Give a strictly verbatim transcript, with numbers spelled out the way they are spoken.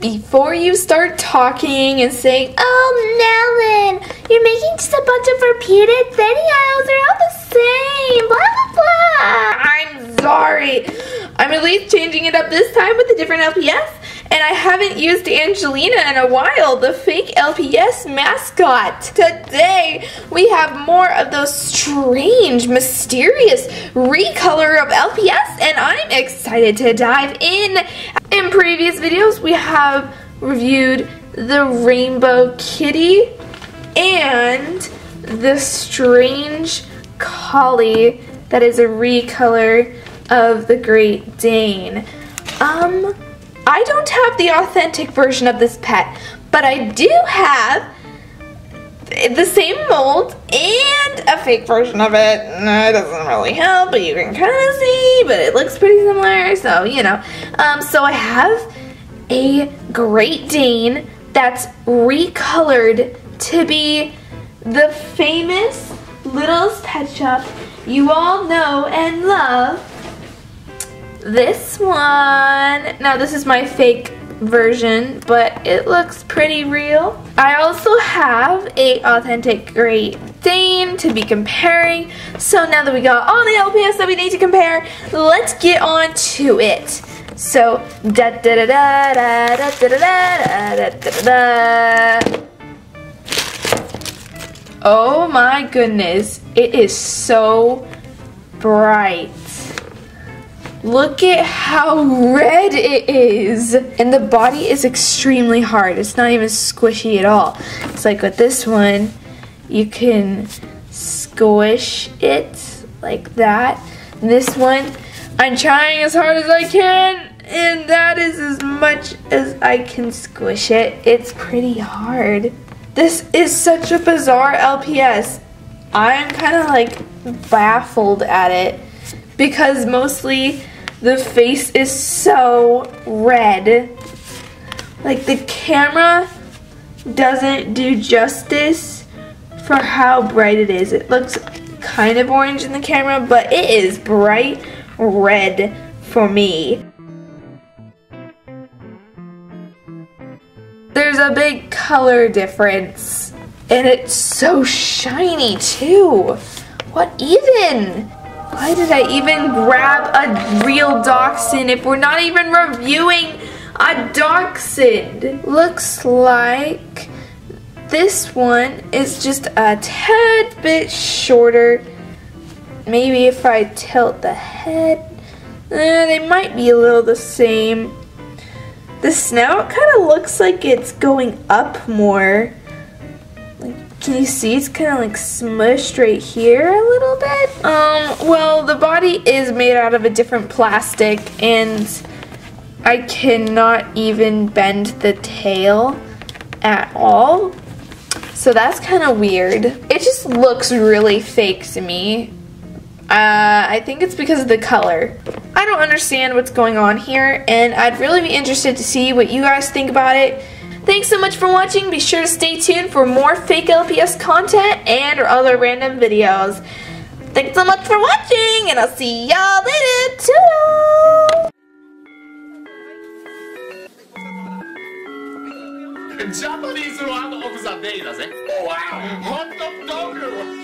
Before you start talking and saying, "Oh, Melon, you're making just a bunch of repeated videos. They're all the same, blah, blah, blah." I'm sorry. I'm at least changing it up this time with a different L P S, and I haven't used Angelina in a while, the fake L P S mascot. Today, we have more of those strange, mysterious recolor of L P S, and I'm excited to dive in. In previous videos, we have reviewed the Rainbow Kitty and the strange collie that is a recolor of the Great Dane. Um, I don't have the authentic version of this pet, but I do have the same mold and a fake version of it. No, it doesn't really help, but you can kind of see, but it looks pretty similar, so you know. Um, so I have a Great Dane that's recolored to be the famous Littlest Pet Shop you all know and love. This one, now this is my fake version, but it looks pretty real. I also have a authentic Great Dane to be comparing. So now that we got all the L P S that we need to compare, let's get on to it. So da da da da da da da da da da da. Oh my goodness, it is so bright. Look at how red it is. And the body is extremely hard. It's not even squishy at all. It's like with this one, you can squish it like that. And this one, I'm trying as hard as I can, and that is as much as I can squish it. It's pretty hard. This is such a bizarre L P S. I'm kind of like baffled at it because mostly the face is so red. Like the camera doesn't do justice for how bright it is. It looks kind of orange in the camera, but it is bright red for me. There's a big color difference, and it's so shiny too. What even? Why did I even grab a real dachshund if we're not even reviewing a dachshund? Looks like this one is just a tad bit shorter. Maybe if I tilt the head, eh, they might be a little the same. The snout kind of looks like it's going up more. Can you see it's kind of like smushed right here a little bit? Um, well, the body is made out of a different plastic, and I cannot even bend the tail at all. So that's kind of weird. It just looks really fake to me. Uh, I think it's because of the color. I don't understand what's going on here, and I'd really be interested to see what you guys think about it. Thanks so much for watching. Be sure to stay tuned for more fake L P S content and or other random videos. Thanks so much for watching, and I'll see y'all later. Toodles! Oh wow!